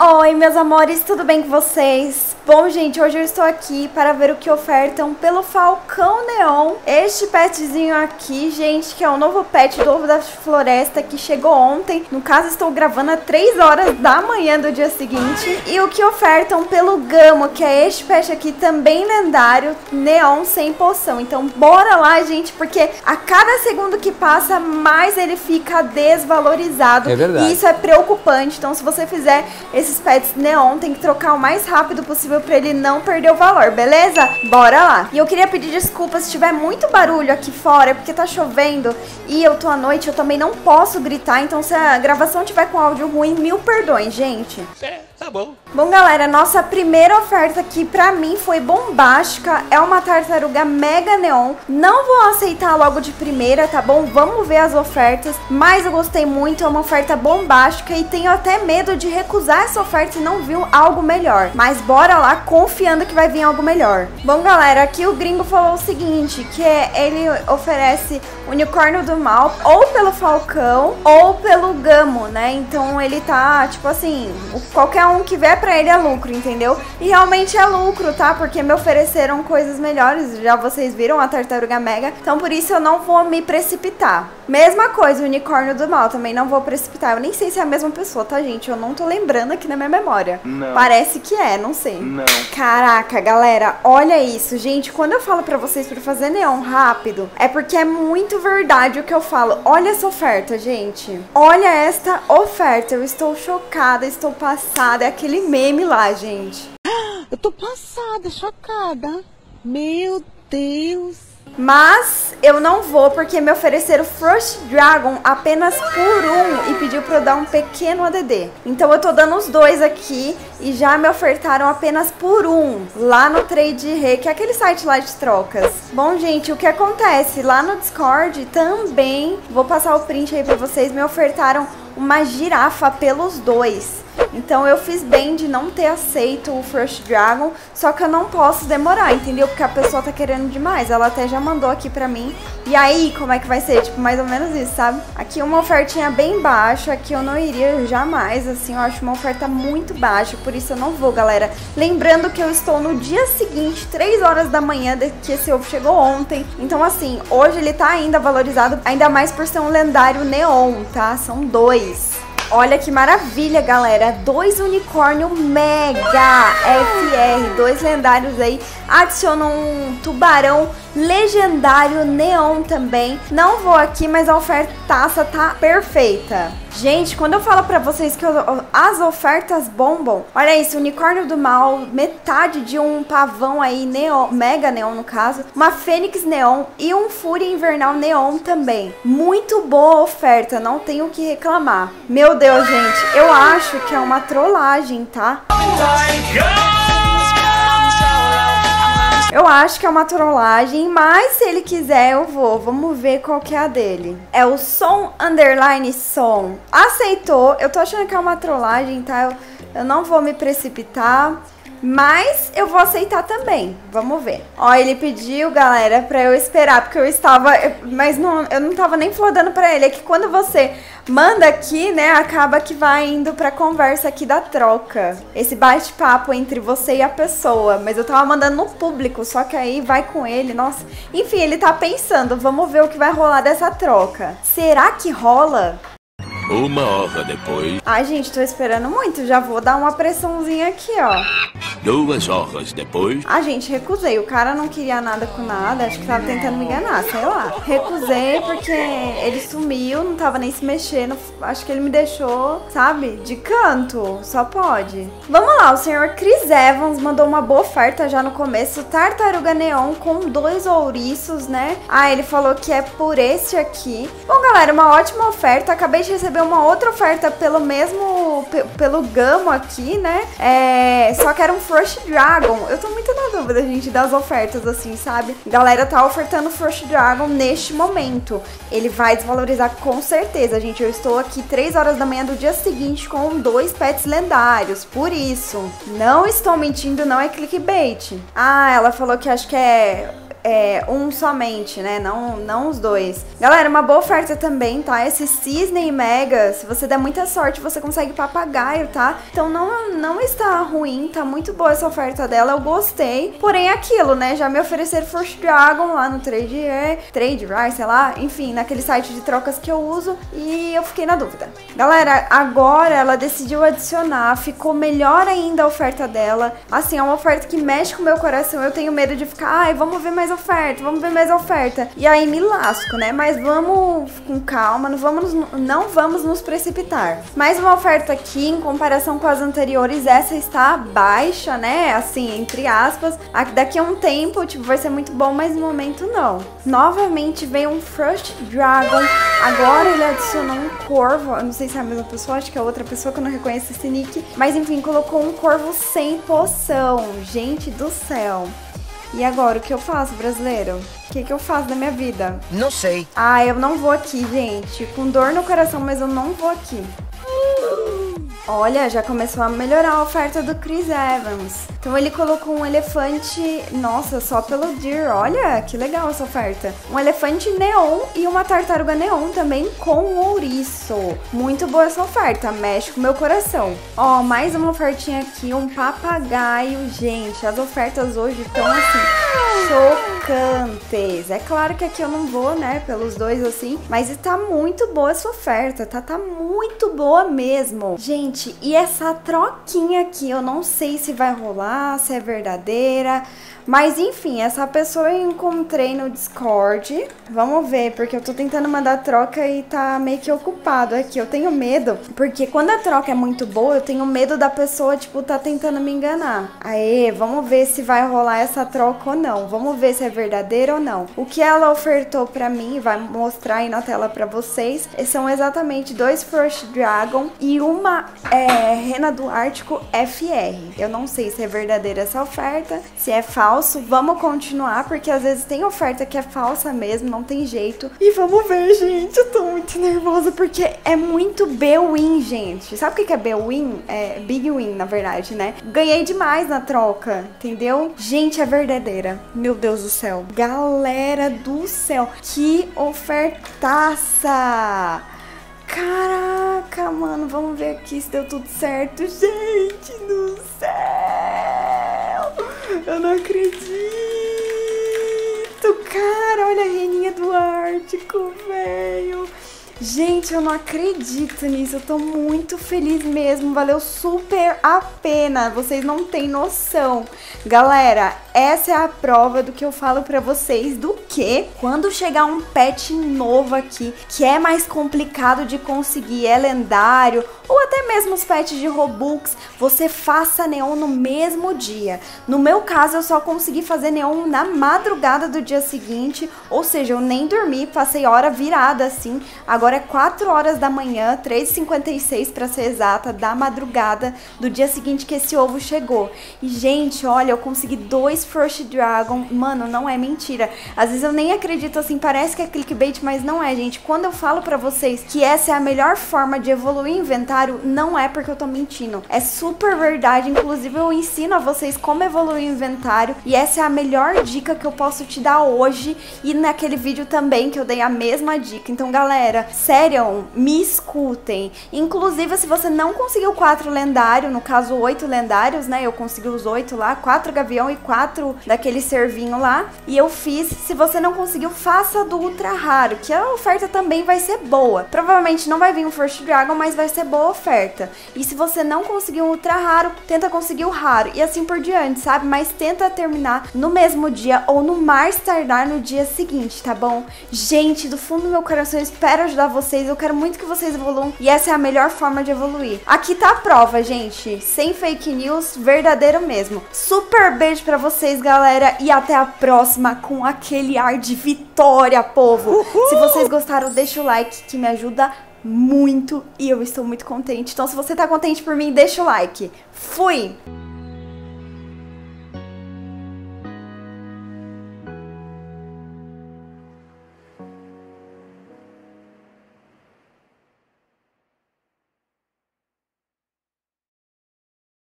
Oi, meus amores, tudo bem com vocês? Bom, gente, hoje eu estou aqui para ver o que ofertam pelo Falcão Neon. Este petzinho aqui, gente, que é o novo pet do Ovo da Floresta, que chegou ontem. No caso, estou gravando às 3 horas da manhã do dia seguinte. E o que ofertam pelo Gamo, que é este pet aqui também lendário, Neon sem poção. Então, bora lá, gente, porque a cada segundo que passa, mais ele fica desvalorizado. É verdade. E isso é preocupante. Então, se você fizer esses pets Neon, tem que trocar o mais rápido possível pra ele não perder o valor, beleza? Bora lá! E eu queria pedir desculpa se tiver muito barulho aqui fora, porque tá chovendo e eu tô à noite, eu também não posso gritar, então se a gravação tiver com áudio ruim, mil perdões, gente. É, tá bom. Bom, galera, nossa primeira oferta aqui pra mim foi bombástica, é uma tartaruga Mega Neon. Não vou aceitar logo de primeira, tá bom? Vamos ver as ofertas, mas eu gostei muito, é uma oferta bombástica e tenho até medo de recusar essa oferta e não viu algo melhor, mas bora lá confiando que vai vir algo melhor. Bom, galera, aqui o gringo falou o seguinte, que ele oferece Unicórnio do Mal ou pelo Falcão ou pelo Gamo, né? Então ele tá, tipo assim, qualquer um que vier pra ele é lucro, entendeu? E realmente é lucro, tá? Porque me ofereceram coisas melhores, já vocês viram a tartaruga Mega, então por isso eu não vou me precipitar. Mesma coisa, o Unicórnio do Mal, também não vou precipitar. Eu nem sei se é a mesma pessoa, tá, gente? Eu não tô lembrando aqui na minha memória. Não. Parece que é, não sei. Não. Caraca, galera, olha isso. Gente, quando eu falo pra vocês pra fazer Neon rápido, é porque é muito verdade o que eu falo. Olha essa oferta, gente. Olha esta oferta. Eu estou chocada, estou passada. É aquele meme lá, gente. Eu tô passada, chocada. Meu Deus. Mas eu não vou porque me ofereceram Frost Dragon apenas por um e pediu pra eu dar um pequeno ADD. Então eu tô dando os dois aqui e já me ofertaram apenas por um lá no TradeRê, que é aquele site lá de trocas. Bom, gente, o que acontece? Lá no Discord também, vou passar o print aí pra vocês, me ofertaram uma girafa pelos dois. Então eu fiz bem de não ter aceito o Frost Dragon, só que eu não posso demorar, entendeu? Porque a pessoa tá querendo demais, ela até já mandou aqui pra mim. E aí, como é que vai ser? Tipo, mais ou menos isso, sabe? Aqui uma ofertinha bem baixa, que eu não iria jamais, assim, eu acho uma oferta muito baixa, por isso eu não vou, galera. Lembrando que eu estou no dia seguinte, 3 horas da manhã, que esse ovo chegou ontem. Então assim, hoje ele tá ainda valorizado, ainda mais por ser um lendário Neon, tá? São dois. Olha que maravilha, galera, dois unicórnio mega FR, dois lendários aí, adicionam um tubarão legendário Neon também. Não vou aqui, mas a ofertaça tá perfeita. Gente, quando eu falo pra vocês que as ofertas bombam, olha isso, unicórnio do mal, metade de um pavão aí, Neon, Mega Neon no caso, uma Fênix Neon e um Fúria Invernal Neon também. Muito boa oferta, não tenho o que reclamar. Meu Deus, gente, eu acho que é uma trollagem, tá? Oh my God! Eu acho que é uma trollagem, mas se ele quiser eu vou. Vamos ver qual que é a dele. É o som underline som. Aceitou. Eu tô achando que é uma trollagem, tá? Eu não vou me precipitar, mas eu vou aceitar também. Vamos ver. Ó, ele pediu, galera, pra eu esperar, porque eu estava... Mas não, eu não tava nem flodando pra ele. É que quando você manda aqui, né, acaba que vai indo pra conversa aqui da troca. Esse bate-papo entre você e a pessoa. Mas eu tava mandando no público, só que aí vai com ele, nossa. Enfim, ele tá pensando, vamos ver o que vai rolar dessa troca. Será que rola? Uma hora depois... Ai, gente, tô esperando muito, já vou dar uma pressãozinha aqui, ó. 2 horas depois... Ah, gente, recusei. O cara não queria nada com nada. Acho que tava tentando me enganar, sei lá. Recusei porque ele sumiu, não tava nem se mexendo. Acho que ele me deixou, sabe? De canto. Só pode. Vamos lá, o senhor Chris Evans mandou uma boa oferta já no começo. Tartaruga Neon com dois ouriços, né? Ah, ele falou que é por este aqui. Bom, galera, uma ótima oferta. Acabei de receber uma outra oferta pelo mesmo... Pelo Gamo aqui, né? Só que era um Frost Dragon. Eu tô muito na dúvida, gente, das ofertas, assim, sabe? Galera, tá ofertando Frost Dragon neste momento. Ele vai desvalorizar com certeza, gente. Eu estou aqui 3 horas da manhã do dia seguinte com 2 pets lendários. Por isso, não estou mentindo, não é clickbait. Ah, ela falou que acho que é... um somente, né? Não os dois. Galera, uma boa oferta também, tá? Esse Cisney Mega, se você der muita sorte, você consegue papagaio, tá? Então não está ruim, tá muito boa essa oferta dela, eu gostei. Porém, aquilo, né? Já me ofereceram Frost Dragon lá no TradeRê, TradeRê, sei lá, enfim, naquele site de trocas que eu uso, e eu fiquei na dúvida. Galera, agora ela decidiu adicionar, ficou melhor ainda a oferta dela. Assim, é uma oferta que mexe com o meu coração, eu tenho medo de ficar, ai, vamos ver mais oferta, vamos ver mais oferta. E aí me lasco, né? Mas vamos com calma, não vamos nos precipitar. Mais uma oferta aqui, em comparação com as anteriores, essa está baixa, né? Assim, entre aspas. Daqui a um tempo, tipo, vai ser muito bom, mas no momento não. Novamente veio um Frost Dragon. Agora ele adicionou um corvo. Eu não sei se é a mesma pessoa, acho que é outra pessoa que eu não reconheço esse nick. Mas enfim, colocou um corvo sem poção. Gente do céu. E agora, o que eu faço, brasileiro? O que eu faço da minha vida? Não sei. Ah, eu não vou aqui, gente. Com dor no coração, mas eu não vou aqui. Olha, já começou a melhorar a oferta do Chris Evans. Então ele colocou um elefante, nossa, só pelo Deer, olha, que legal essa oferta. Um elefante neon e uma tartaruga neon também com ouriço. Muito boa essa oferta, mexe com o meu coração. Ó, mais uma ofertinha aqui, um papagaio. Gente, as ofertas hoje estão assim, chocantes. É claro que aqui eu não vou, né, pelos dois assim, mas tá muito boa essa oferta, tá muito boa mesmo. Gente, e essa troquinha aqui, eu não sei se vai rolar, se é verdadeira, mas enfim, essa pessoa eu encontrei no Discord, vamos ver, porque eu tô tentando mandar troca e tá meio que ocupado aqui, eu tenho medo, porque quando a troca é muito boa, eu tenho medo da pessoa, tipo, tá tentando me enganar. Aê, vamos ver se vai rolar essa troca ou não, vamos ver se é verdadeira ou não. O que ela ofertou pra mim, vai mostrar aí na tela pra vocês, são exatamente 2 Frost Dragon e uma Rena do Ártico FR. Eu não sei se é verdadeira essa oferta, se é falso, vamos continuar, porque às vezes tem oferta que é falsa mesmo, não tem jeito. E vamos ver, gente, eu tô muito nervosa, porque é muito B-Win, gente. Sabe o que é B-Win? É Big Win, na verdade, né? Ganhei demais na troca, entendeu? Gente, é verdadeira. Meu Deus do céu. Galera do céu, que ofertaça! Caraca, mano, vamos ver aqui se deu tudo certo. Gente do céu, eu não acredito, cara, olha a Reninha do Ártico, velho. Gente, eu não acredito nisso, eu tô muito feliz mesmo, valeu super a pena, vocês não têm noção. Galera, essa é a prova do que eu falo pra vocês, do que quando chegar um pet novo aqui, que é mais complicado de conseguir, é lendário, ou até mesmo os pets de Robux, você faça neon no mesmo dia. No meu caso, eu só consegui fazer neon na madrugada do dia seguinte, ou seja, eu nem dormi, passei hora virada assim. Agora é 4 horas da manhã, 3h56 pra ser exata, da madrugada do dia seguinte que esse ovo chegou. E, gente, olha, eu consegui 2 Frost Dragon. Mano, não é mentira. Às vezes eu nem acredito, assim, parece que é clickbait, mas não é, gente. Quando eu falo pra vocês que essa é a melhor forma de evoluir o inventário, não é porque eu tô mentindo. É super verdade, inclusive eu ensino a vocês como evoluir o inventário. E essa é a melhor dica que eu posso te dar hoje. E naquele vídeo também que eu dei a mesma dica. Então, galera, sério, me escutem. Inclusive, se você não conseguiu 4 lendários, no caso 8 lendários, né? Eu consegui os 8 lá, 4 gavião e 4 daquele servinho lá. E eu fiz. Se você não conseguiu, faça do ultra raro, que a oferta também vai ser boa. Provavelmente não vai vir um Frost Dragon, mas vai ser boa oferta. E se você não conseguir um ultra raro, tenta conseguir o raro. E assim por diante, sabe? Mas tenta terminar no mesmo dia ou no mais tardar no dia seguinte, tá bom? Gente, do fundo do meu coração, eu espero ajudar vocês, eu quero muito que vocês evoluam e essa é a melhor forma de evoluir. Aqui tá a prova, gente, sem fake news, verdadeiro mesmo. Super beijo pra vocês, galera, e até a próxima com aquele ar de vitória, povo. Uhul! Se vocês gostaram, deixa o like que me ajuda muito e eu estou muito contente. Então, se você tá contente por mim, deixa o like. Fui!